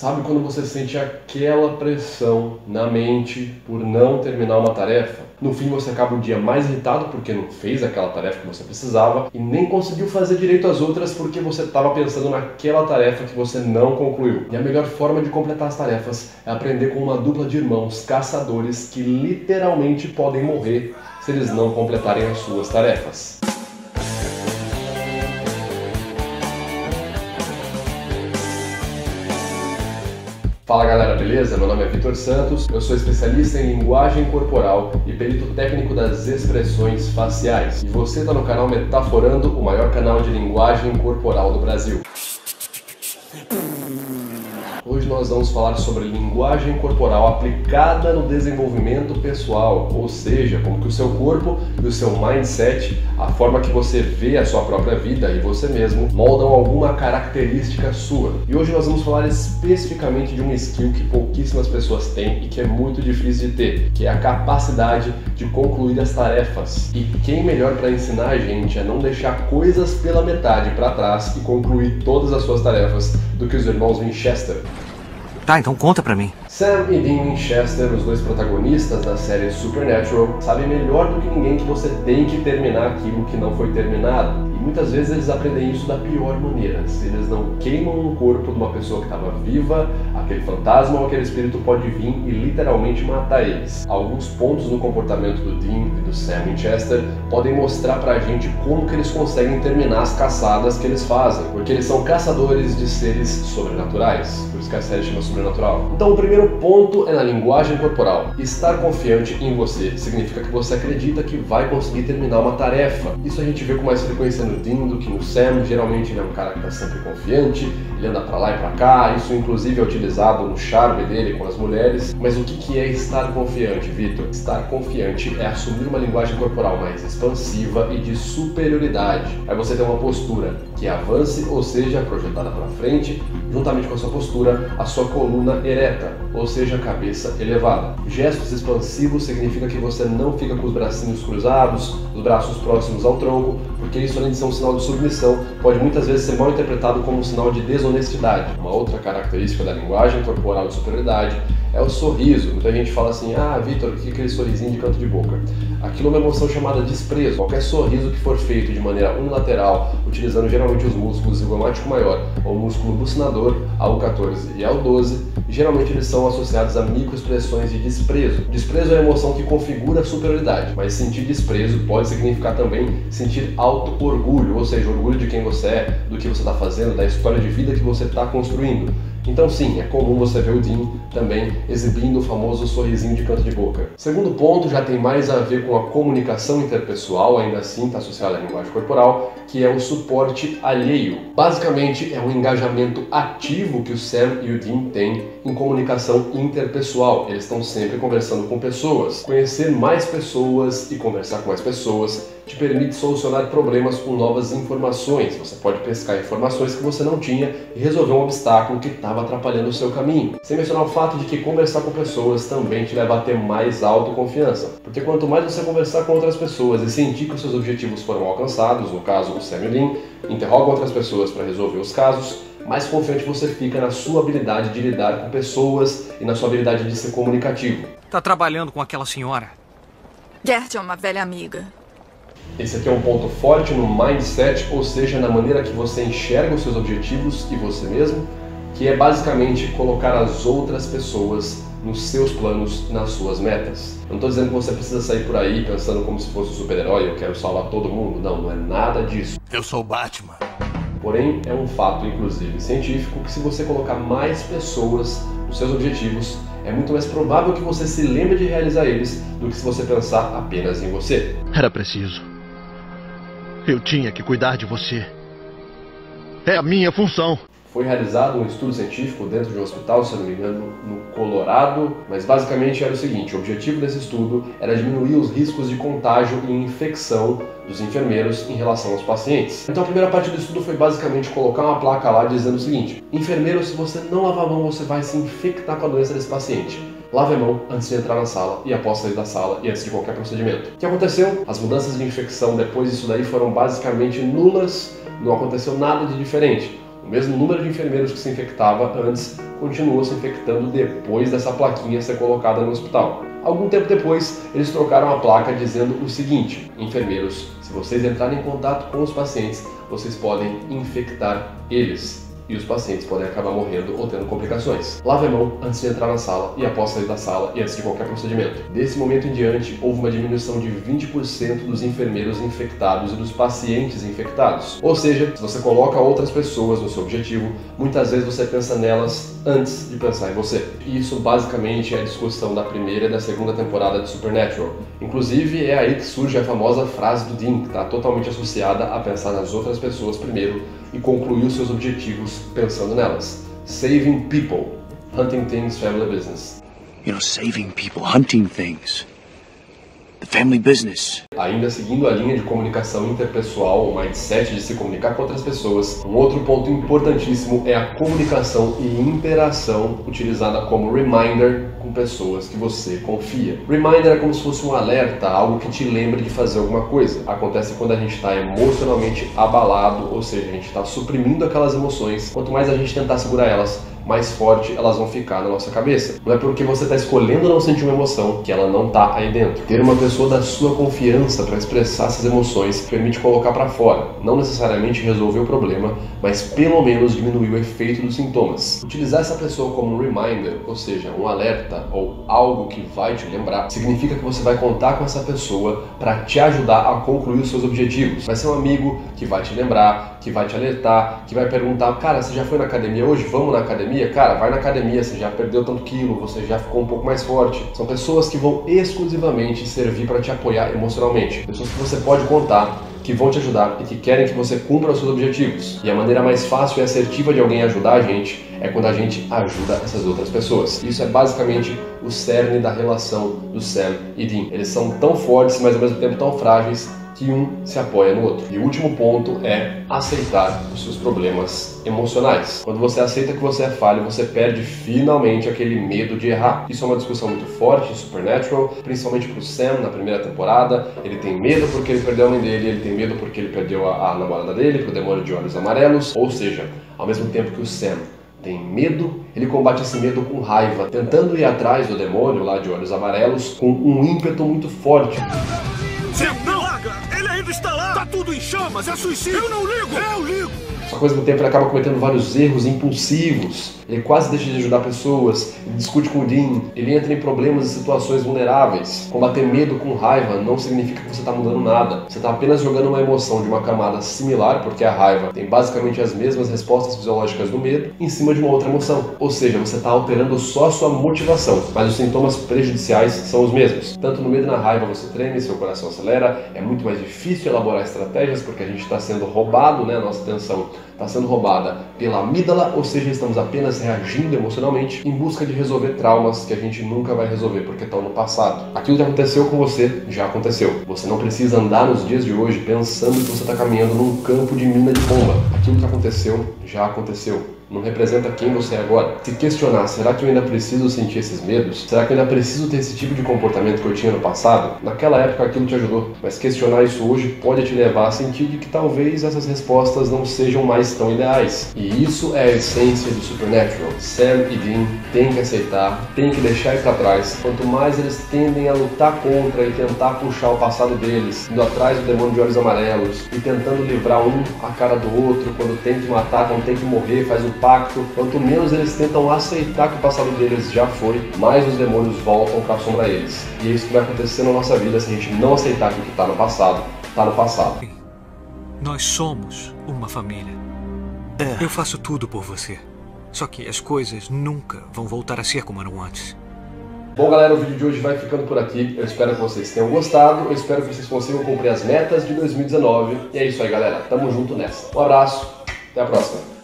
Sabe quando você sente aquela pressão na mente por não terminar uma tarefa? No fim você acaba um dia mais irritado porque não fez aquela tarefa que você precisava e nem conseguiu fazer direito as outras porque você estava pensando naquela tarefa que você não concluiu. E a melhor forma de completar as tarefas é aprender com uma dupla de irmãos caçadores que literalmente podem morrer se eles não completarem as suas tarefas. Fala galera, beleza? Meu nome é Vitor Santos, eu sou especialista em linguagem corporal e perito técnico das expressões faciais. E você está no canal Metaforando, o maior canal de linguagem corporal do Brasil. Hoje nós vamos falar sobre linguagem corporal aplicada no desenvolvimento pessoal, ou seja, como que o seu corpo e o seu mindset, a forma que você vê a sua própria vida e você mesmo, moldam alguma característica sua. E hoje nós vamos falar especificamente de uma skill que pouquíssimas pessoas têm e que é muito difícil de ter, que é a capacidade de concluir as tarefas. E quem melhor para ensinar a gente a não deixar coisas pela metade para trás e concluir todas as suas tarefas do que os irmãos Winchester. Tá, então conta pra mim. Sam e Dean Winchester, os dois protagonistas da série Supernatural, sabem melhor do que ninguém que você tem que terminar aquilo que não foi terminado. E muitas vezes eles aprendem isso da pior maneira. Se eles não queimam o corpo de uma pessoa que estava viva, aquele fantasma ou aquele espírito pode vir e literalmente matar eles. Alguns pontos no comportamento do Dean e do Sam Winchester podem mostrar pra gente como que eles conseguem terminar as caçadas que eles fazem, porque eles são caçadores de seres sobrenaturais, por isso que a série chama Sobrenatural. Então o primeiro ponto é na linguagem corporal. Estar confiante em você significa que você acredita que vai conseguir terminar uma tarefa. Isso a gente vê com mais frequência no Dean do que no Sam. Geralmente ele é um cara que está sempre confiante, ele anda para lá e para cá, isso inclusive é utilizado no charme dele com as mulheres. Mas o que é estar confiante, Vitor? Estar confiante é assumir uma linguagem corporal mais expansiva e de superioridade. Aí você tem uma postura que avance, ou seja, projetada para frente, juntamente com a sua postura, a sua coluna ereta, ou seja, cabeça elevada. Gestos expansivos significa que você não fica com os bracinhos cruzados, os braços próximos ao tronco, porque isso, além de ser um sinal de submissão, pode muitas vezes ser mal interpretado como um sinal de desonestidade. Uma outra característica da linguagem corporal de superioridade é o sorriso. Muita gente fala assim, ah, Vitor, o que é aquele sorrisinho de canto de boca? Aquilo é uma emoção chamada desprezo. Qualquer sorriso que for feito de maneira unilateral, utilizando geralmente os músculos zigomático maior ou músculo bucinador, ao 14 e ao 12, geralmente eles são associados a microexpressões de desprezo. Desprezo é a emoção que configura a superioridade, mas sentir desprezo pode significar também sentir alto orgulho, ou seja, orgulho de quem você é, do que você está fazendo, da história de vida que você está construindo. Então sim, é comum você ver o Dean também exibindo o famoso sorrisinho de canto de boca. Segundo ponto já tem mais a ver com a comunicação interpessoal, ainda assim está associada à linguagem corporal, que é o suporte alheio. Basicamente é um engajamento ativo que o Sam e o Dean têm em comunicação interpessoal. Eles estão sempre conversando com pessoas. Conhecer mais pessoas e conversar com mais pessoas te permite solucionar problemas com novas informações. Você pode pescar informações que você não tinha e resolver um obstáculo que estava atrapalhando o seu caminho. Sem mencionar o fato de que conversar com pessoas também te leva a ter mais autoconfiança. Porque quanto mais você conversar com outras pessoas e sentir que os seus objetivos foram alcançados, no caso o Sam e o Dean interrogam outras pessoas para resolver os casos, mais confiante você fica na sua habilidade de lidar com pessoas e na sua habilidade de ser comunicativo. Tá trabalhando com aquela senhora? Gert é uma velha amiga. Esse aqui é um ponto forte no mindset, ou seja, na maneira que você enxerga os seus objetivos e você mesmo, que é basicamente colocar as outras pessoas nos seus planos, nas suas metas. Eu não estou dizendo que você precisa sair por aí pensando como se fosse um super-herói, eu quero salvar todo mundo. Não, não é nada disso. Eu sou o Batman. Porém, é um fato, inclusive científico, que se você colocar mais pessoas nos seus objetivos, é muito mais provável que você se lembre de realizar eles do que se você pensar apenas em você. Era preciso. Eu tinha que cuidar de você. É a minha função. Foi realizado um estudo científico dentro de um hospital, se não me engano, no Colorado, mas basicamente era o seguinte, o objetivo desse estudo era diminuir os riscos de contágio e infecção dos enfermeiros em relação aos pacientes. Então a primeira parte do estudo foi basicamente colocar uma placa lá dizendo o seguinte, enfermeiro, se você não lavar a mão, você vai se infectar com a doença desse paciente. Lave a mão antes de entrar na sala e após sair da sala e antes de qualquer procedimento. O que aconteceu? As mudanças de infecção depois disso daí foram basicamente nulas, não aconteceu nada de diferente. O mesmo número de enfermeiros que se infectava antes continuou se infectando depois dessa plaquinha ser colocada no hospital. Algum tempo depois, eles trocaram a placa dizendo o seguinte: enfermeiros, se vocês entrarem em contato com os pacientes, vocês podem infectar eles. E os pacientes podem acabar morrendo ou tendo complicações. Lave a mão antes de entrar na sala e após sair da sala e antes de qualquer procedimento. Desse momento em diante, houve uma diminuição de 20% dos enfermeiros infectados e dos pacientes infectados. Ou seja, se você coloca outras pessoas no seu objetivo, muitas vezes você pensa nelas antes de pensar em você. E isso basicamente é a discussão da primeira e da segunda temporada de Supernatural. Inclusive, é aí que surge a famosa frase do Dean, que está totalmente associada a pensar nas outras pessoas primeiro e concluir os seus objetivos pensando nelas. Saving people, hunting things, family business. You know, saving people, hunting things. The family business. Ainda seguindo a linha de comunicação interpessoal, o mindset de se comunicar com outras pessoas, um outro ponto importantíssimo é a comunicação e interação utilizada como reminder com pessoas que você confia. Reminder é como se fosse um alerta, algo que te lembre de fazer alguma coisa. Acontece quando a gente está emocionalmente abalado, ou seja, a gente está suprimindo aquelas emoções. Quanto mais a gente tentar segurar elas, mais forte elas vão ficar na nossa cabeça. Não é porque você está escolhendo não sentir uma emoção que ela não está aí dentro. Ter uma pessoa da sua confiança para expressar essas emoções permite colocar para fora. Não necessariamente resolver o problema, mas pelo menos diminuir o efeito dos sintomas. Utilizar essa pessoa como um reminder, ou seja, um alerta ou algo que vai te lembrar, significa que você vai contar com essa pessoa para te ajudar a concluir os seus objetivos. Vai ser um amigo que vai te lembrar, que vai te alertar, que vai perguntar: cara, você já foi na academia hoje? Vamos na academia? Cara, vai na academia, você já perdeu tanto quilo, você já ficou um pouco mais forte. São pessoas que vão exclusivamente servir para te apoiar emocionalmente. Pessoas que você pode contar, que vão te ajudar e que querem que você cumpra os seus objetivos. E a maneira mais fácil e assertiva de alguém ajudar a gente é quando a gente ajuda essas outras pessoas. Isso é basicamente o cerne da relação do Sam e Dean. Eles são tão fortes, mas ao mesmo tempo tão frágeis, que um se apoia no outro. E o último ponto é aceitar os seus problemas emocionais. Quando você aceita que você é falho, você perde finalmente aquele medo de errar. Isso é uma discussão muito forte em Supernatural, principalmente pro Sam na primeira temporada. Ele tem medo porque ele perdeu a mãe dele, ele tem medo porque ele perdeu a namorada dele, pro demônio de olhos amarelos. Ou seja, ao mesmo tempo que o Sam tem medo, ele combate esse medo com raiva, tentando ir atrás do demônio lá de olhos amarelos com um ímpeto muito forte. Sam, não! Ele ainda está lá! Tá tudo em chamas! É suicídio! Eu não ligo! Eu ligo! Só que ao mesmo tempo ele acaba cometendo vários erros impulsivos. Ele quase deixa de ajudar pessoas, ele discute com o Dean, ele entra em problemas e situações vulneráveis. Combater medo com raiva não significa que você está mudando nada. Você está apenas jogando uma emoção de uma camada similar, porque a raiva tem basicamente as mesmas respostas fisiológicas do medo, em cima de uma outra emoção. Ou seja, você está alterando só a sua motivação, mas os sintomas prejudiciais são os mesmos. Tanto no medo e na raiva você treme, seu coração acelera, é muito mais difícil elaborar estratégias porque a gente está sendo roubado, né? Nossa atenção está sendo roubada pela amígdala, ou seja, estamos apenas reagindo emocionalmente em busca de resolver traumas que a gente nunca vai resolver porque estão no passado. Aquilo que aconteceu com você já aconteceu. Você não precisa andar nos dias de hoje pensando que você está caminhando num campo de mina de bomba. Aquilo que aconteceu já aconteceu. Não representa quem você é agora. Se questionar, será que eu ainda preciso sentir esses medos? Será que eu ainda preciso ter esse tipo de comportamento que eu tinha no passado? Naquela época aquilo te ajudou, mas questionar isso hoje pode te levar a sentir de que talvez essas respostas não sejam mais tão ideais. E isso é a essência do Supernatural. Sam e Dean têm que aceitar, têm que deixar isso pra trás. Quanto mais eles tendem a lutar contra e tentar puxar o passado deles, indo atrás do demônio de olhos amarelos e tentando livrar um a cara do outro, quando tem que matar, quando tem que morrer, faz o pacto, quanto menos eles tentam aceitar que o passado deles já foi, mais os demônios voltam para assombrar eles. E é isso que vai acontecer na nossa vida se a gente não aceitar que o que está no passado, está no passado. Nós somos uma família. É. Eu faço tudo por você. Só que as coisas nunca vão voltar a ser como eram antes. Bom galera, o vídeo de hoje vai ficando por aqui. Eu espero que vocês tenham gostado. Eu espero que vocês consigam cumprir as metas de 2019. E é isso aí galera, tamo junto nessa. Um abraço, até a próxima.